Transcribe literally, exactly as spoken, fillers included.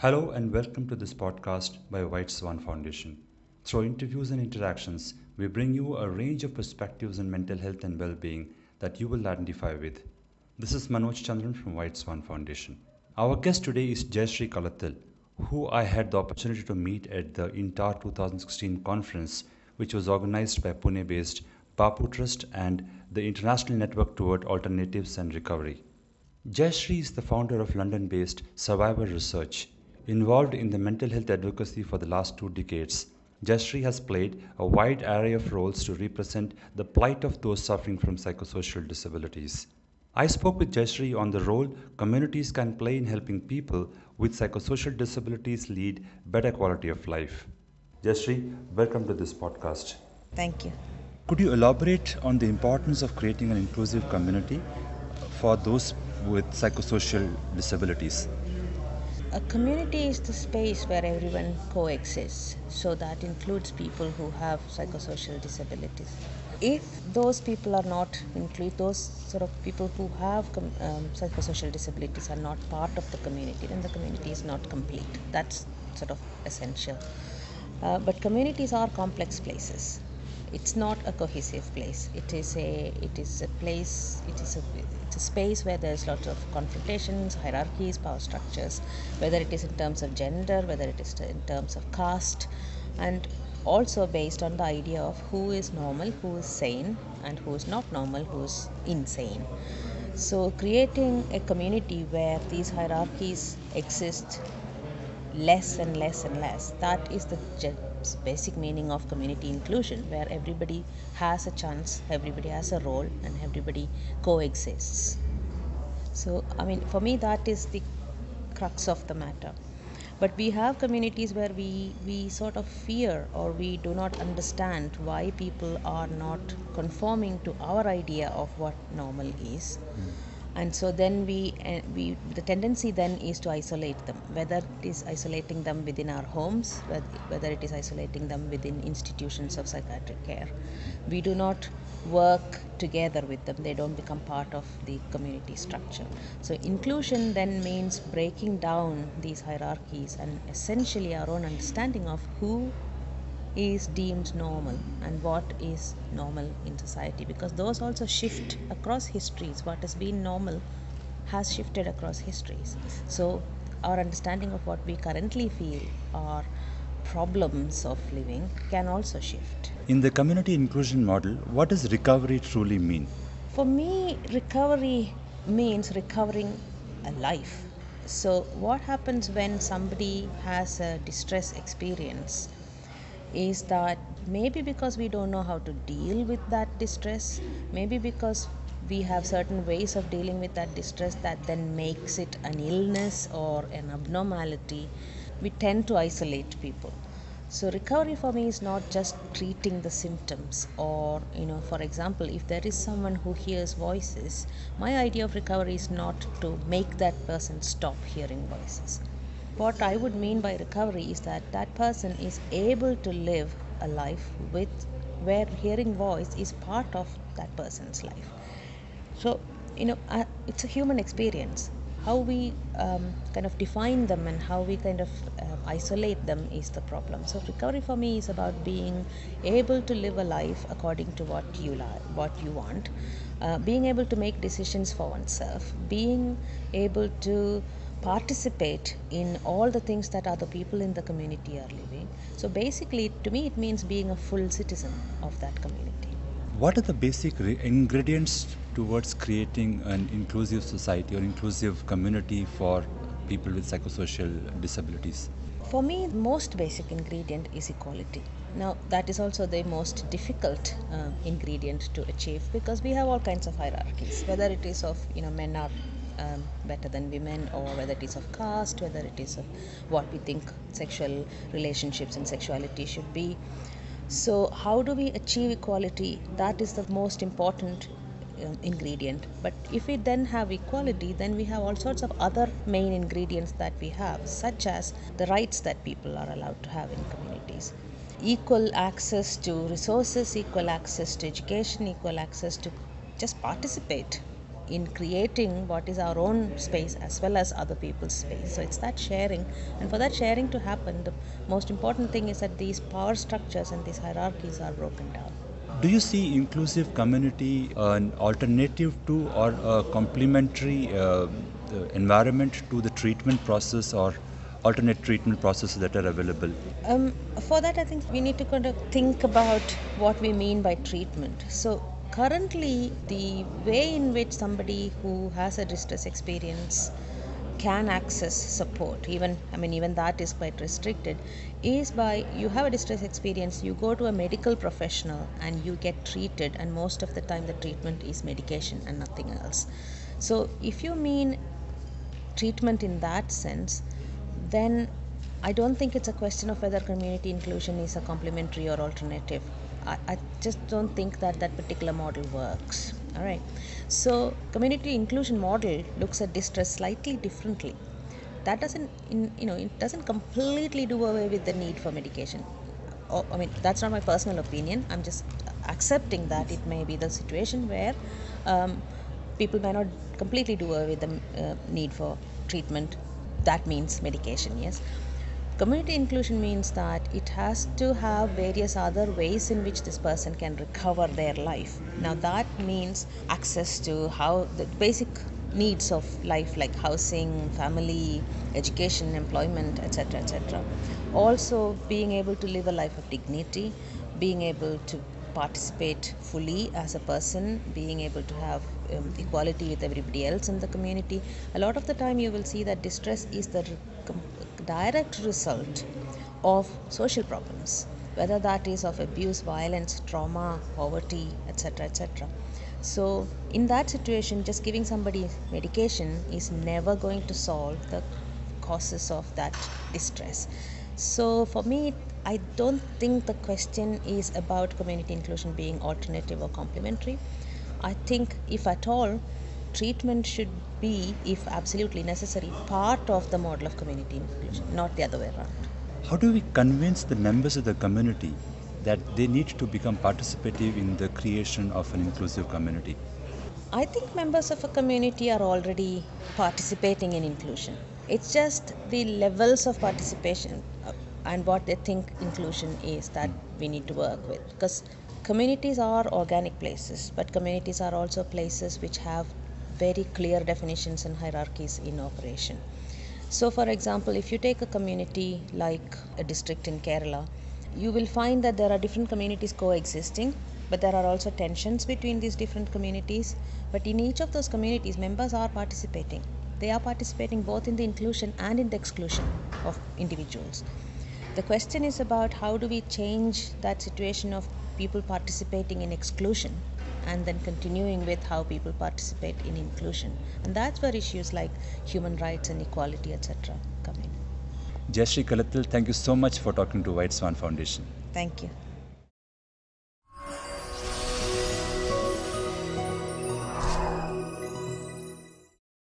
Hello and welcome to this podcast by White Swan Foundation. Through interviews and interactions, we bring you a range of perspectives on mental health and well-being that you will identify with. This is Manoj Chandran from White Swan Foundation. Our guest today is Jayasree Kalathil, who I had the opportunity to meet at the INTAR twenty sixteen conference, which was organized by Pune-based Papu Trust and the International Network Toward Alternatives and Recovery. Jayasree is the founder of London-based Survivor Research. Involved in the mental health advocacy for the last two decades, Jayasree has played a wide array of roles to represent the plight of those suffering from psychosocial disabilities. I spoke with Jayasree on the role communities can play in helping people with psychosocial disabilities lead better quality of life. Jayasree, welcome to this podcast. Thank you. Could you elaborate on the importance of creating an inclusive community for those with psychosocial disabilities? A community is the space where everyone coexists, so that includes people who have psychosocial disabilities. If those people are not included, those sort of people who have com- um, psychosocial disabilities are not part of the community, then the community is not complete. That's sort of essential. Uh, but communities are complex places. It's not a cohesive place. It is a it is a place, it is a it's a space where there's lots of confrontations, hierarchies, power structures, whether it is in terms of gender, whether it is in terms of caste, and also based on the idea of who is normal, who is sane, and who is not normal, who is insane. So creating a community where these hierarchies exist less and less and less, that is the basic meaning of community inclusion, where everybody has a chance, everybody has a role, and everybody coexists. So, I mean, for me, that is the crux of the matter. But we have communities where we, we sort of fear, or we do not understand why people are not conforming to our idea of what normal is. Mm. And so then we, uh, we, the tendency then is to isolate them, whether it is isolating them within our homes, whether it is isolating them within institutions of psychiatric care. We do not work together with them. They don't become part of the community structure. So inclusion then means breaking down these hierarchies and essentially our own understanding of who is deemed normal and what is normal in society, because those also shift across histories. What has been normal has shifted across histories. So our understanding of what we currently feel are problems of living can also shift. In the community inclusion model, what does recovery truly mean? For me, recovery means recovering a life. So what happens when somebody has a distress experience is that maybe because we don't know how to deal with that distress, maybe because we have certain ways of dealing with that distress that then makes it an illness or an abnormality, we tend to isolate people. So recovery for me is not just treating the symptoms, or, you know, for example, if there is someone who hears voices, my idea of recovery is not to make that person stop hearing voices. What I would mean by recovery is that that person is able to live a life with where hearing voice is part of that person's life. So, you know, uh, it's a human experience. How we um, kind of define them and how we kind of uh, isolate them is the problem. So recovery for me is about being able to live a life according to what you like, what you want, uh, being able to make decisions for oneself, being able to participate in all the things that other people in the community are living. So basically, to me, it means being a full citizen of that community. What are the basic re- ingredients towards creating an inclusive society or inclusive community for people with psychosocial disabilities? For me, the most basic ingredient is equality. Now, that is also the most difficult uh, ingredient to achieve, because we have all kinds of hierarchies, whether it is of, you know, men are Um, better than women, or whether it is of caste, whether it is of what we think sexual relationships and sexuality should be. So how do we achieve equality? That is the most important um, ingredient. But if we then have equality, then we have all sorts of other main ingredients that we have, such as the rights that people are allowed to have in communities. Equal access to resources, equal access to education, equal access to just participate in creating what is our own space as well as other people's space. So it's that sharing, and for that sharing to happen, the most important thing is that these power structures and these hierarchies are broken down. Do you see inclusive community uh, an alternative to or a complementary uh, environment to the treatment process or alternate treatment processes that are available? Um, for that, I think we need to kind of think about what we mean by treatment. So currently, the way in which somebody who has a distress experience can access support, even I mean even that is quite restricted, is by you have a distress experience, you go to a medical professional and you get treated, and most of the time the treatment is medication and nothing else. So if you mean treatment in that sense, then I don't think it's a question of whether community inclusion is a complementary or alternative. I, I just don't think that that particular model works. All right. So community inclusion model looks at distress slightly differently. That doesn't, in, you know, it doesn't completely do away with the need for medication. Or, I mean, that's not my personal opinion. I'm just accepting that it may be the situation where um, people may not completely do away with the uh, need for treatment. That means medication, yes. Community inclusion means that it has to have various other ways in which this person can recover their life. Now that means access to how the basic needs of life, like housing, family, education, employment, et cetera, et cetera. Also being able to live a life of dignity, being able to participate fully as a person, being able to have um, equality with everybody else in the community. A lot of the time you will see that distress is the direct result of social problems, whether that is of abuse, violence, trauma, poverty, et cetera, et cetera. So in that situation, just giving somebody medication is never going to solve the causes of that distress. So for me, I don't think the question is about community inclusion being alternative or complementary. I think, if at all, treatment should be, if absolutely necessary, part of the model of community inclusion, not the other way around. How do we convince the members of the community that they need to become participative in the creation of an inclusive community? I think members of a community are already participating in inclusion. It's just the levels of participation and what they think inclusion is that we need to work with. Because communities are organic places, but communities are also places which have very clear definitions and hierarchies in operation. So for example, if you take a community like a district in Kerala, you will find that there are different communities coexisting, but there are also tensions between these different communities. But in each of those communities, members are participating. They are participating both in the inclusion and in the exclusion of individuals. The question is about how do we change that situation of people participating in exclusion and then continuing with how people participate in inclusion. And that's where issues like human rights and equality, et cetera come in. Jayasree Kalathil, thank you so much for talking to White Swan Foundation. Thank you.